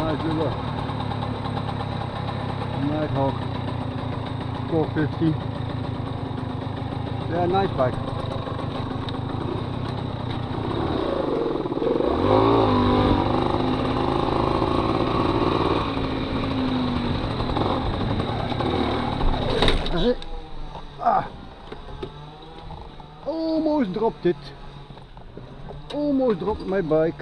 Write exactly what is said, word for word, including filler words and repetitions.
Night river, Nighthawk, four fifty, they're a nice bike. Ah, almost dropped it, almost dropped my bike.